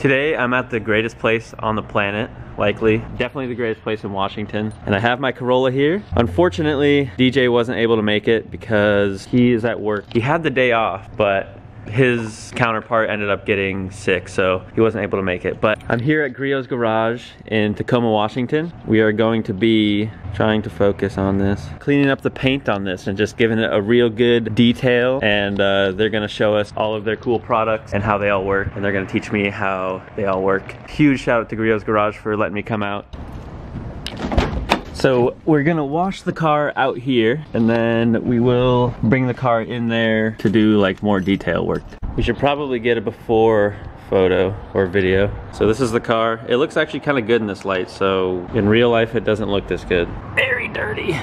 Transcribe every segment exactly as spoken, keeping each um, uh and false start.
Today I'm at the greatest place on the planet, likely. Definitely the greatest place in Washington. And I have my Corolla here. Unfortunately, D J wasn't able to make it because he is at work. He had the day off, but his counterpart ended up getting sick, so he wasn't able to make it. But I'm here at Griot's Garage in Tacoma, Washington. We are going to be trying to focus on this, cleaning up the paint on this and just giving it a real good detail. And uh, they're gonna show us all of their cool products and how they all work, and they're gonna teach me how they all work. Huge shout out to Griot's Garage for letting me come out. So we're gonna wash the car out here, and then we will bring the car in there to do like more detail work. We should probably get a before photo or video. So this is the car. It looks actually kind of good in this light, so in real life it doesn't look this good. Very dirty.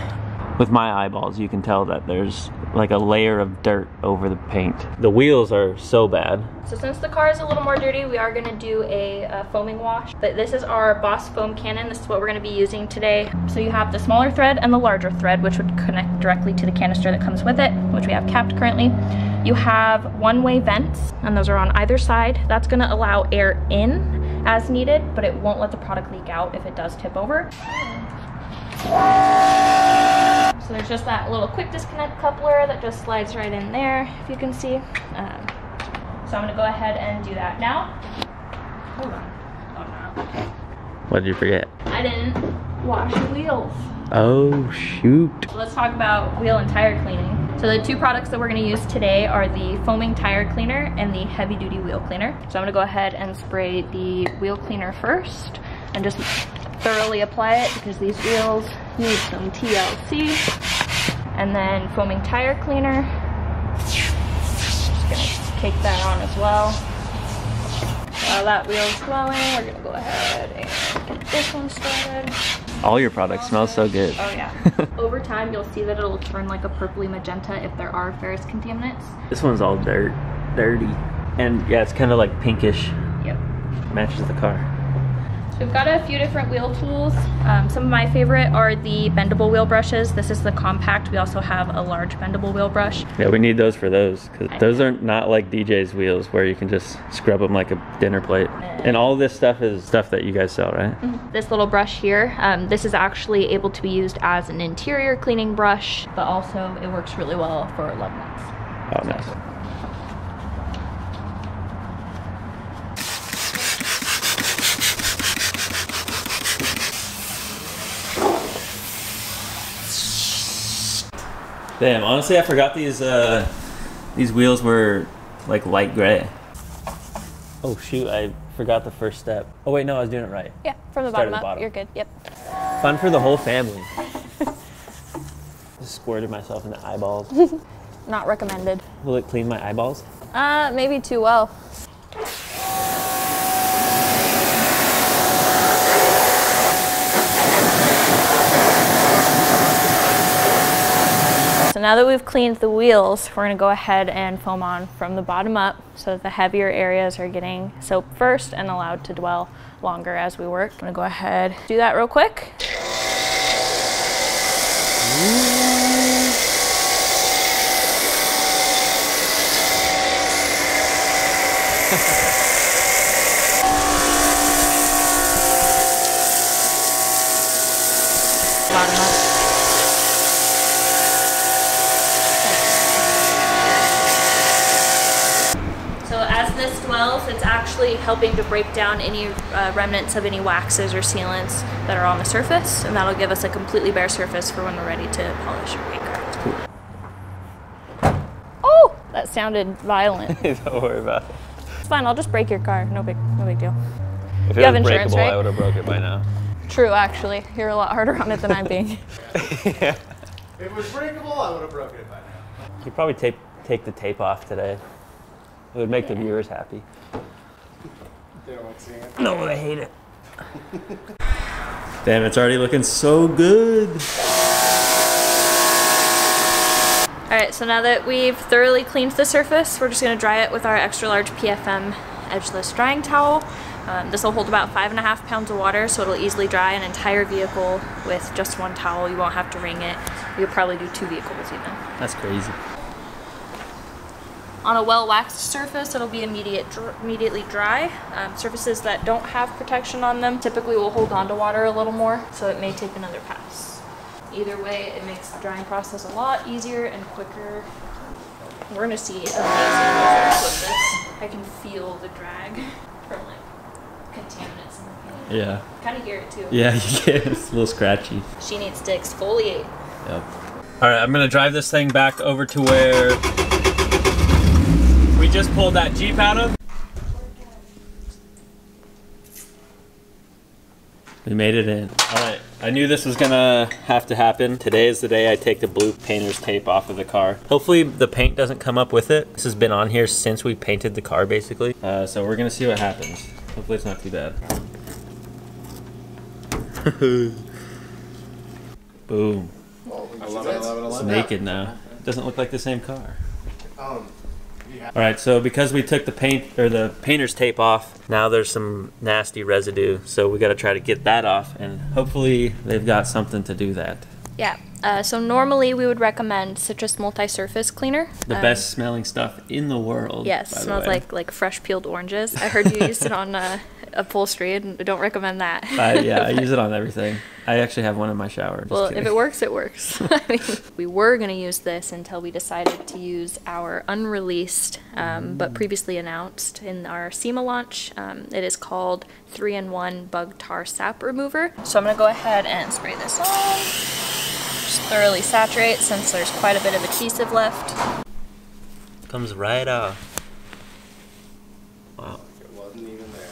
With my eyeballs you can tell that there's like a layer of dirt over the paint. The wheels are so bad. So since the car is a little more dirty, we are gonna do a, a foaming wash. But this is our Boss foam cannon. This is what we're gonna be using today. So you have the smaller thread and the larger thread, which would connect directly to the canister that comes with it, which we have capped currently. You have one-way vents, and those are on either side. That's gonna allow air in as needed, but it won't let the product leak out if it does tip over. So there's just that little quick disconnect coupler that just slides right in there, if you can see. Um, so I'm gonna go ahead and do that now. Hold on. Oh no. What did you forget? I didn't wash the wheels. Oh shoot. So let's talk about wheel and tire cleaning. So the two products that we're gonna use today are the foaming tire cleaner and the heavy duty wheel cleaner. So I'm gonna go ahead and spray the wheel cleaner first and just thoroughly apply it because these wheels need some T L C. And then foaming tire cleaner. Just gonna cake that on as well. While that wheel's flowing, we're gonna go ahead and get this one started. All your products smell so good. Oh yeah. Over time, you'll see that it'll turn like a purpley magenta if there are ferrous contaminants. This one's all dirt, dirty. And yeah, it's kind of like pinkish. Yep. Matches the car. We've got a few different wheel tools. Um, some of my favorite are the bendable wheel brushes. This is the compact. We also have a large bendable wheel brush. Yeah, we need those for those, because those are not like D J's wheels where you can just scrub them like a dinner plate. And all this stuff is stuff that you guys sell, right? Mm-hmm. This little brush here, um, this is actually able to be used as an interior cleaning brush, but also it works really well for lug nuts. Oh, nice. Damn, honestly I forgot these uh, these wheels were like light gray. Oh shoot, I forgot the first step. Oh wait, no, I was doing it right. Yeah, from the bottom, the bottom up, you're good, yep. Fun for the whole family. Just squirted myself in the eyeballs. Not recommended. Will it clean my eyeballs? Uh, maybe too well. So now that we've cleaned the wheels, we're gonna go ahead and foam on from the bottom up so that the heavier areas are getting soaped first and allowed to dwell longer as we work. I'm gonna go ahead and do that real quick. It's actually helping to break down any uh, remnants of any waxes or sealants that are on the surface, and that'll give us a completely bare surface for when we're ready to polish or paint. Cool. Oh, that sounded violent. Don't worry about it. It's fine. I'll just break your car. No big, no big deal. If it was breakable, right? I would have broke it by now. True, actually, you're a lot harder on it than I'm being. Yeah. If it was breakable, I would have broken it by now. You probably take take the tape off today. It would make the viewers happy. They don't like seeing it. No, they hate it. Damn, it's already looking so good. All right, so now that we've thoroughly cleaned the surface, we're just gonna dry it with our extra large P F M edgeless drying towel. Um, this will hold about five and a half pounds of water, so it'll easily dry an entire vehicle with just one towel. You won't have to wring it. You'll probably do two vehicles even. That's crazy. On a well-waxed surface, it'll be immediate dr immediately dry. Um, surfaces that don't have protection on them typically will hold on to water a little more, so it may take another pass. Either way, it makes the drying process a lot easier and quicker. We're gonna see amazing results with this. I can feel the drag from like contaminants in the paint. Yeah. Kind of hear it too. Yeah, it's a little scratchy. She needs to exfoliate. Yep. All right, I'm gonna drive this thing back over to where we just pulled that Jeep out of. We made it in. All right, I knew this was gonna have to happen. Today is the day I take the blue painter's tape off of the car. Hopefully the paint doesn't come up with it. This has been on here since we painted the car, basically. Uh, so we're gonna see what happens. Hopefully it's not too bad. Boom. I love it, I love it, I love it. It's naked now. It doesn't look like the same car. Um, yeah. All right, so because we took the paint or the painter's tape off, now there's some nasty residue. So we got to try to get that off, and hopefully they've got something to do that. Yeah. Uh, so normally we would recommend citrus multi-surface cleaner. The um, best smelling stuff in the world. Yes, by smells the way. like like fresh peeled oranges. I heard you used it on uh, upholstery, and don't recommend that. uh, yeah, I use it on everything. I actually have one in my shower. Just well, kidding. If it works, it works. I mean, we were gonna use this until we decided to use our unreleased, um, mm. but previously announced in our SEMA launch. Um, it is called three in one Bug Tar Sap Remover. So I'm gonna go ahead and spray this on. Just thoroughly saturate since there's quite a bit of adhesive left. Comes right off. Wow. It wasn't even there.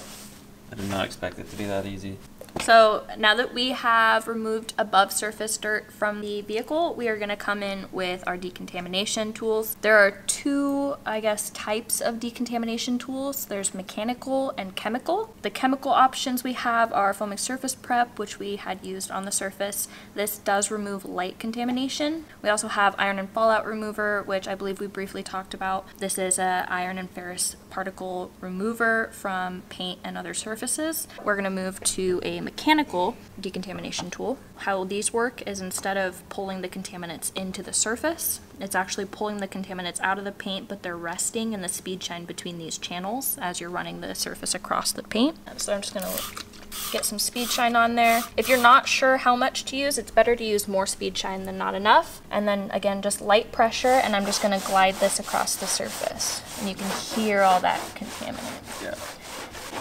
I did not expect it to be that easy. So now that we have removed above surface dirt from the vehicle, we are going to come in with our decontamination tools. There are two, I guess, types of decontamination tools. There's mechanical and chemical. The chemical options we have are foaming surface prep, which we had used on the surface. This does remove light contamination. We also have iron and fallout remover, which I believe we briefly talked about. This is a iron and ferrous particle remover from paint and other surfaces. We're going to move to a mechanical decontamination tool. How these work is instead of pulling the contaminants into the surface, it's actually pulling the contaminants out of the paint, but they're resting in the speed shine between these channels as you're running the surface across the paint. So I'm just going to get some speed shine on there. If you're not sure how much to use, it's better to use more speed shine than not enough. And then again, just light pressure, and I'm just going to glide this across the surface. And you can hear all that contaminant. Yeah.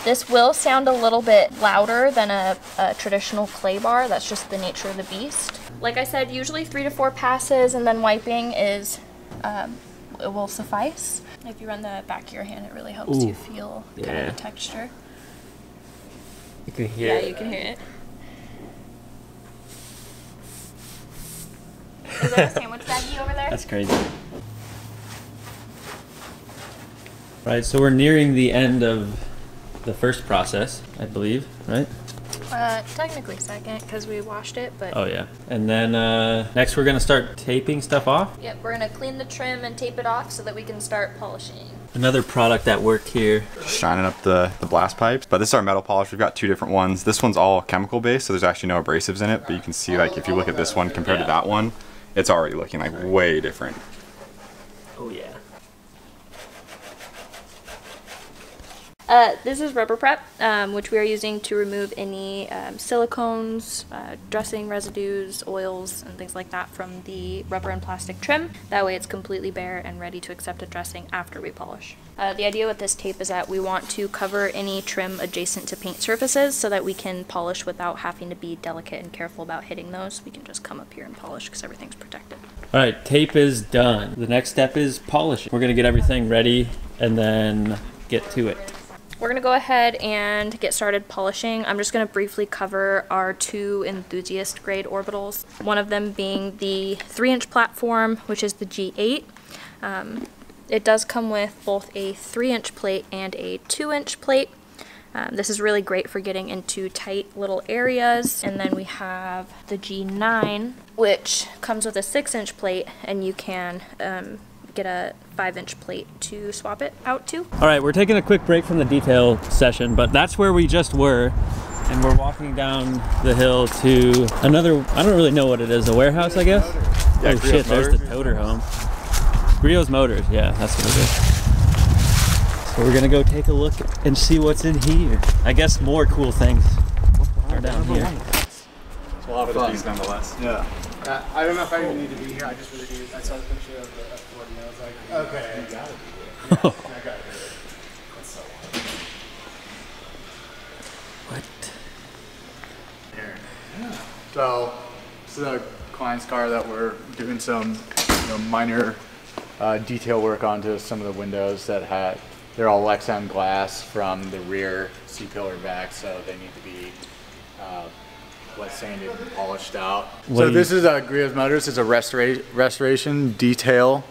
This will sound a little bit louder than a, a traditional clay bar. That's just the nature of the beast. Like I said, usually three to four passes and then wiping is, um, it will suffice. If you run the back of your hand, it really helps Ooh. you feel yeah. kind of the texture. You can hear yeah, it. Yeah, you can hear it. Is that a sandwich baggie over there? That's crazy. Right, so we're nearing the end of the first process, I believe, right? Uh, technically second, because we washed it, but... Oh, yeah. And then uh, next we're going to start taping stuff off? Yep, we're going to clean the trim and tape it off so that we can start polishing. Another product that worked here. Shining up the, the blast pipes, but this is our metal polish. We've got two different ones. This one's all chemical based, so there's actually no abrasives in it, but you can see, like, if you look at this one compared yeah. to that one, it's already looking, like, way different. Oh, yeah. Uh, this is rubber prep, um, which we are using to remove any um, silicones, uh, dressing residues, oils, and things like that from the rubber and plastic trim. That way it's completely bare and ready to accept a dressing after we polish. Uh, the idea with this tape is that we want to cover any trim adjacent to paint surfaces so that we can polish without having to be delicate and careful about hitting those. We can just come up here and polish because everything's protected. All right, tape is done. The next step is polishing. We're going to get everything ready and then get to it. We're going to go ahead and get started polishing. I'm just going to briefly cover our two enthusiast grade orbitals, one of them being the three inch platform, which is the G eight. Um, it does come with both a three inch plate and a two inch plate. Um, this is really great for getting into tight little areas. And then we have the G nine, which comes with a six inch plate, and you can um, get a five inch plate to swap it out to. All right, we're taking a quick break from the detail session, but that's where we just were. And we're walking down the hill to another, I don't really know what it is, a warehouse, I guess? Yeah, oh Griot's shit, Motors. There's the toter home. Griot's Motors, yeah, that's what it is. So we're gonna go take a look and see what's in here. I guess more cool things are down here. It's a lot of these nonetheless. Yeah. Uh, I don't know if I even need to be here. I just really do. I saw the picture of the F forty and I was like, okay, you gotta be here. Yeah, I gotta do it. That's so wild. What? There. Yeah. So, this is a client's car that we're doing some you know, minor uh, detail work onto some of the windows that had, they're all Lexan glass from the rear C-pillar back, so they need to be uh, wet sanded and polished out. What so this is a Griot's Motors. It's a restora restoration, detail,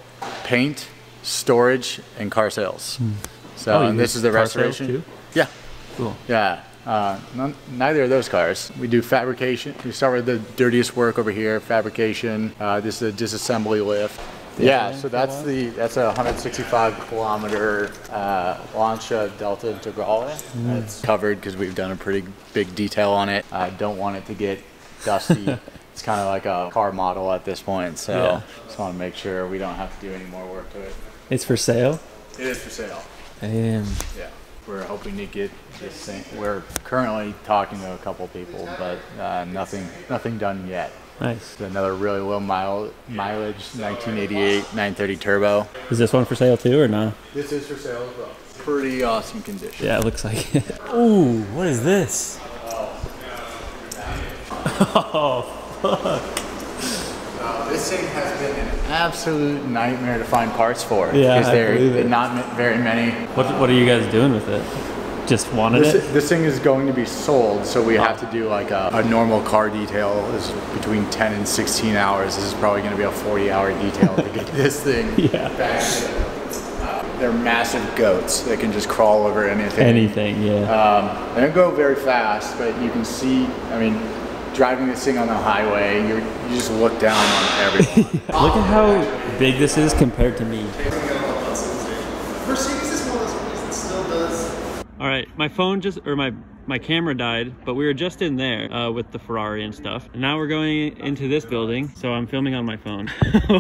paint, storage, and car sales. Hmm. So oh, and this is the restoration. Too? Yeah. Cool. Yeah. Uh, none, neither of those cars. We do fabrication. We start with the dirtiest work over here. Fabrication. Uh, this is a disassembly lift. Yeah, yeah, so that's the that's a one hundred sixty-five kilometer uh, Lancia Delta Integrale. Mm. It's covered because we've done a pretty big detail on it. I don't want it to get dusty. It's kind of like a car model at this point, so yeah. Just want to make sure we don't have to do any more work to it. It's for sale? It is for sale. Damn. Yeah, we're hoping to get this thing. We're currently talking to a couple people, but uh, nothing nothing done yet. Nice. Another really low mile, mileage nineteen eighty-eight nine thirty turbo. Is this one for sale too or no? This is for sale as well. Pretty awesome condition. Yeah, it looks like it. Ooh, what is this? Oh, fuck. Uh, this thing has been an absolute nightmare to find parts for. Yeah, I believe it. Not very many. What, what are you guys doing with it? Just wanted this, it? This thing is going to be sold, so we oh. have to do like a, a normal car detail is between ten and sixteen hours. This is probably going to be a forty hour detail to get this thing yeah. back. Uh, they're massive goats. They can just crawl over anything. Anything, yeah. Um, they don't go very fast, but you can see, I mean, driving this thing on the highway, you're, you just look down on everything. Look oh, at how man. big this is compared to me. All right, my phone just, or my, my camera died, but we were just in there uh, with the Ferrari and stuff. And now we're going into this building, so I'm filming on my phone.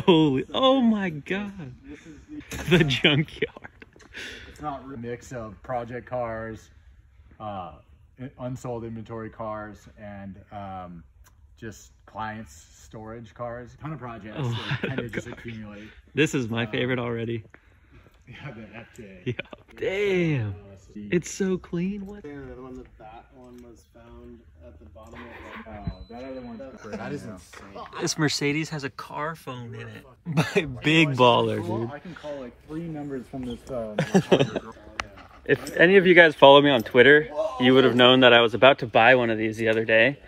Holy, oh my God. The junkyard. It's not a mix of project cars, uh, unsold inventory cars, and um, just clients' storage cars. A ton of projects oh that kind of just accumulate. This is my um, favorite already. Yeah, that F J. Yeah. Damn. It's so clean. What? Yeah, the other one, that, that one was found at the bottom of the oh, that other one. That is insane. This Mercedes has a car phone in it. My big baller, dude. I can call like three numbers from this. Uh, if any of you guys follow me on Twitter, you would have known that I was about to buy one of these the other day,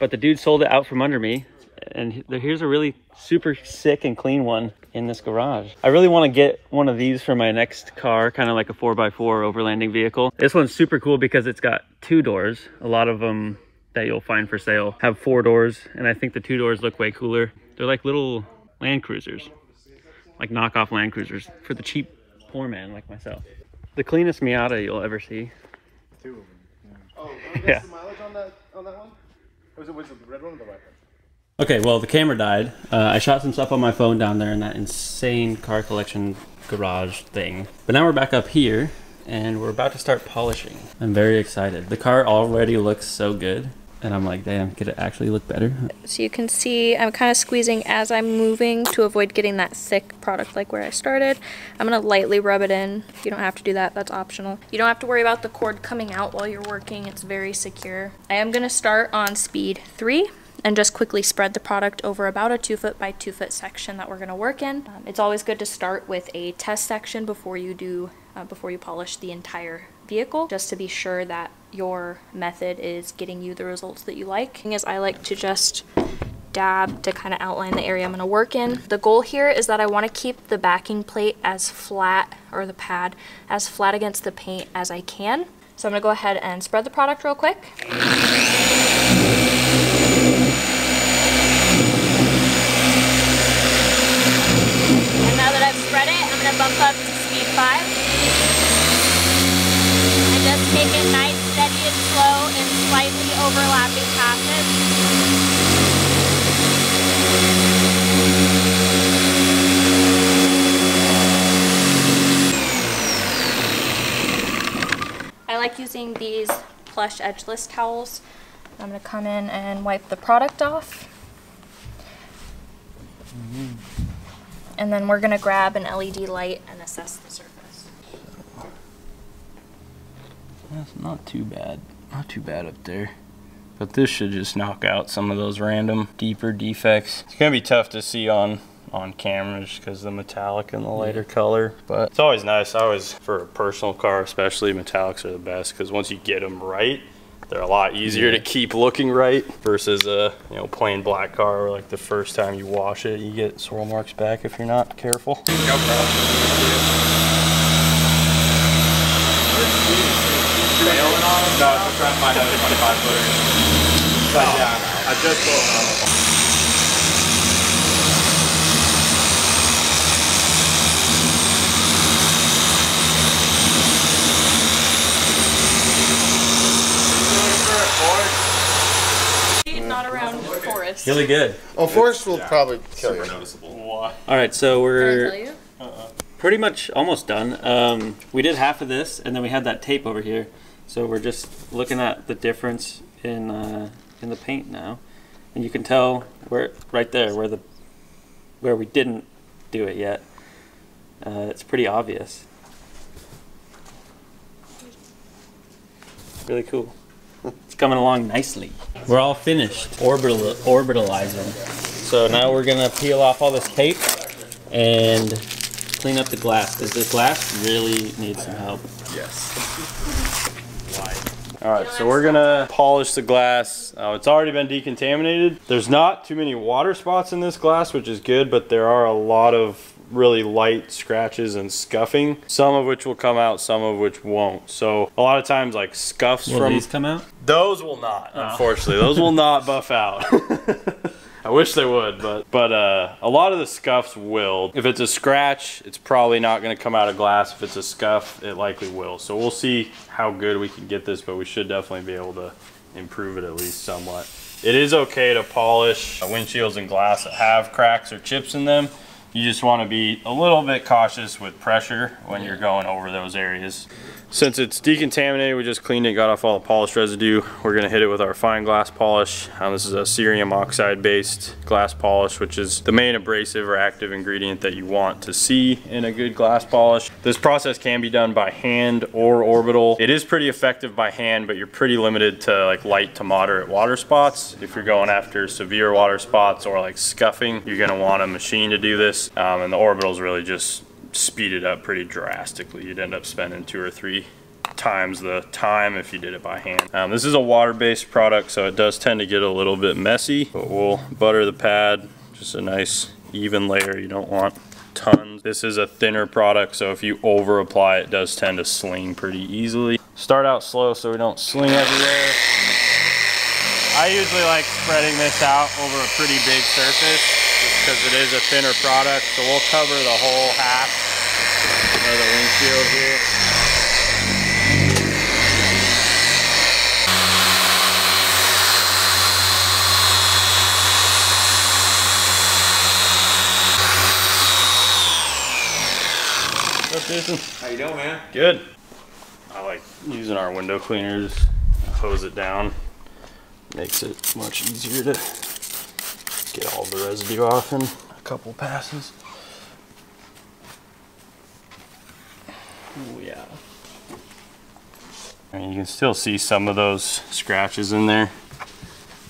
but the dude sold it out from under me. And here's a really super sick and clean one in this garage. I really want to get one of these for my next car, kind of like a four by four overlanding vehicle. This one's super cool because it's got two doors. A lot of them that you'll find for sale have four doors, and I think the two doors look way cooler. They're like little Land Cruisers, like knockoff Land Cruisers for the cheap poor man like myself. The cleanest Miata you'll ever see. Two of them. Yeah. Oh, what's yeah. the mileage on that, on that one? Or was it, was it the red one or the white one? Okay, well, the camera died. Uh, I shot some stuff on my phone down there in that insane car collection garage thing. But now we're back up here, and we're about to start polishing. I'm very excited. The car already looks so good, and I'm like, damn, could it actually look better? So you can see I'm kind of squeezing as I'm moving to avoid getting that thick product like where I started. I'm gonna lightly rub it in. You don't have to do that, that's optional. You don't have to worry about the cord coming out while you're working. It's very secure. I am gonna start on speed three. And just quickly spread the product over about a two foot by two foot section that we're gonna work in. Um, it's always good to start with a test section before you do, uh, before you polish the entire vehicle, just to be sure that your method is getting you the results that you like. As I like to just dab to kind of outline the area I'm gonna work in. The goal here is that I wanna keep the backing plate as flat, or the pad, as flat against the paint as I can. So I'm gonna go ahead and spread the product real quick. Bump up to speed five. And just take it nice, steady, and slow in slightly overlapping passes. using these plush edgeless towels. I'm going to come in and wipe the product off. Mm-hmm. And then we're going to grab an L E D light and assess the surface. That's not too bad. Not too bad up there. But this should just knock out some of those random deeper defects. It's going to be tough to see on on camera just because the metallic and the lighter color, but it's always nice. I always, for a personal car especially, metallics are the best because once you get them right, they're a lot easier yeah. to keep looking right versus a you know plain black car where like the first time you wash it, you get swirl marks back if you're not careful. No problem. Really good. Well, Forrest will yeah, probably kill you. Noticeable. All right, so we're you? pretty much almost done. Um, we did half of this, and then we had that tape over here. So we're just looking at the difference in uh, in the paint now, and you can tell where right there where the where we didn't do it yet. Uh, it's pretty obvious. Really cool. It's coming along nicely. We're all finished orbital orbitalizing. So now we're gonna peel off all this tape and clean up the glass, because the glass really needs some help. Yes. All right, so we're gonna polish the glass. Oh, it's already been decontaminated. There's not too many water spots in this glass, which is good, but there are a lot of really light scratches and scuffing, some of which will come out, some of which won't. So a lot of times like scuffs will from these come out? Those will not, oh. unfortunately. Those will not buff out. I wish they would, but but uh, a lot of the scuffs will. If it's a scratch, it's probably not gonna come out of glass. If it's a scuff, it likely will. So we'll see how good we can get this, but we should definitely be able to improve it at least somewhat. It is okay to polish windshields and glass that have cracks or chips in them. You just want to be a little bit cautious with pressure when you're going over those areas. Since it's decontaminated, we just cleaned it, got off all the polish residue. We're going to hit it with our fine glass polish. Um, this is a cerium oxide based glass polish, which is the main abrasive or active ingredient that you want to see in a good glass polish. This process can be done by hand or orbital. It is pretty effective by hand, but you're pretty limited to like light to moderate water spots. If you're going after severe water spots or like scuffing, you're going to want a machine to do this. Um, and the orbitals really just speed it up pretty drastically. You'd end up spending two or three times the time if you did it by hand. Um, this is a water-based product, so it does tend to get a little bit messy, but we'll butter the pad, just a nice even layer. You don't want tons. This is a thinner product, so if you over apply, it does tend to sling pretty easily. Start out slow so we don't sling everywhere. I usually like spreading this out over a pretty big surface, because it is a thinner product, so we'll cover the whole half of the windshield here. What's up, Jason? How you doing, man? Good. I like using our window cleaners, hose it down. Makes it much easier to get all the residue off in a couple passes. Oh yeah. And you can still see some of those scratches in there,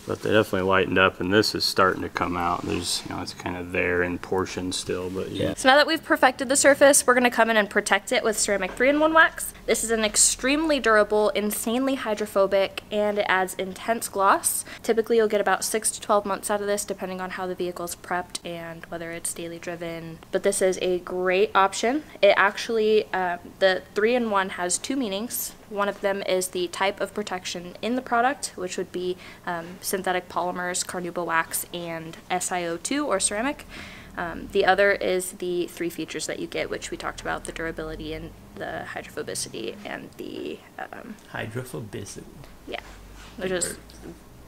but they definitely lightened up, and this is starting to come out. There's, you know, it's kind of there in portion still, but yeah. So now that we've perfected the surface, we're gonna come in and protect it with ceramic three in one wax. This is an extremely durable, insanely hydrophobic, and it adds intense gloss. Typically you'll get about six to twelve months out of this, depending on how the vehicle's prepped and whether it's daily driven. But this is a great option. It actually, uh, the three in one has two meanings. One of them is the type of protection in the product, which would be um, synthetic polymers, carnauba wax, and S I O two or ceramic. Um, the other is the three features that you get, which we talked about, the durability and the hydrophobicity and the... Um, hydrophobicity. Yeah, which is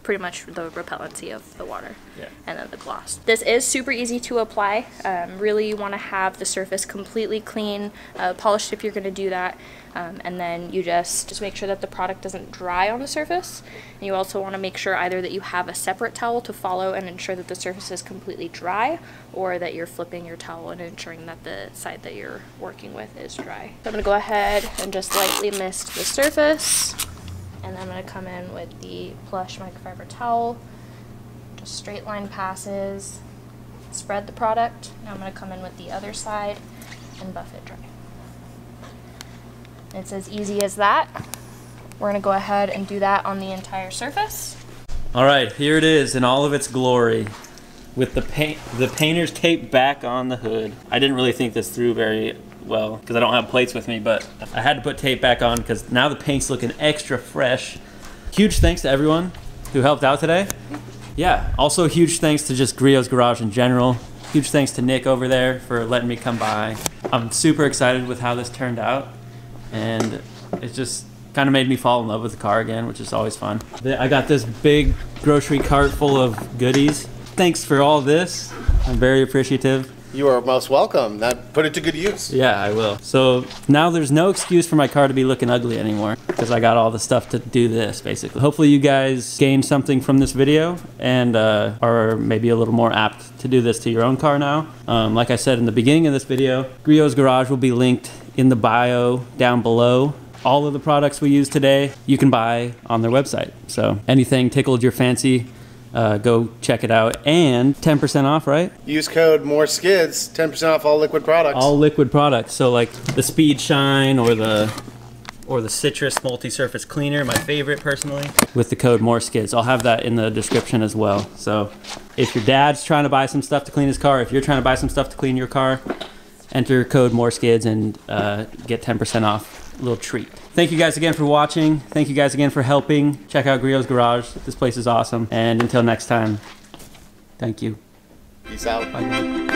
pretty much the repellency of the water, yeah. And then the gloss. This is super easy to apply. Um, really you want to have the surface completely clean, uh, polished if you're going to do that, um, and then you just, just make sure that the product doesn't dry on the surface. And you also want to make sure either that you have a separate towel to follow and ensure that the surface is completely dry, or that you're flipping your towel and ensuring that the side that you're working with is dry. So I'm going to go ahead and just lightly mist the surface. And I'm going to come in with the plush microfiber towel, just straight line passes, spread the product. Now I'm going to come in with the other side and buff it dry. It's as easy as that. We're going to go ahead and do that on the entire surface. All right, here it is in all of its glory with the paint, the painter's tape back on the hood. I didn't really think this through very well, because I don't have plates with me, but I had to put tape back on because now the paint's looking extra fresh. Huge thanks to everyone who helped out today. Yeah, also huge thanks to just Griot's Garage in general. Huge thanks to Nick over there for letting me come by. I'm super excited with how this turned out, and it just kind of made me fall in love with the car again, which is always fun. I got this big grocery cart full of goodies. Thanks for all this. I'm very appreciative. You are most welcome. That put it to good use. Yeah, I will. So now there's no excuse for my car to be looking ugly anymore, because I got all the stuff to do this, basically. Hopefully you guys gained something from this video and uh, are maybe a little more apt to do this to your own car now. Um, like I said in the beginning of this video, Griot's Garage will be linked in the bio down below. All of the products we use today, you can buy on their website. So anything tickled your fancy, Uh, go check it out, and ten percent off, right? Use code MoreSkids, ten percent off all liquid products. All liquid products, so like the Speed Shine or the or the Citrus Multi-Surface Cleaner, my favorite personally. With the code MoreSkids, I'll have that in the description as well. So if your dad's trying to buy some stuff to clean his car, if you're trying to buy some stuff to clean your car, enter code MoreSkids and uh, get ten percent off, a little treat. Thank you guys again for watching. Thank you guys again for helping. Check out Griot's Garage. This place is awesome. And until next time, thank you. Peace out. Bye.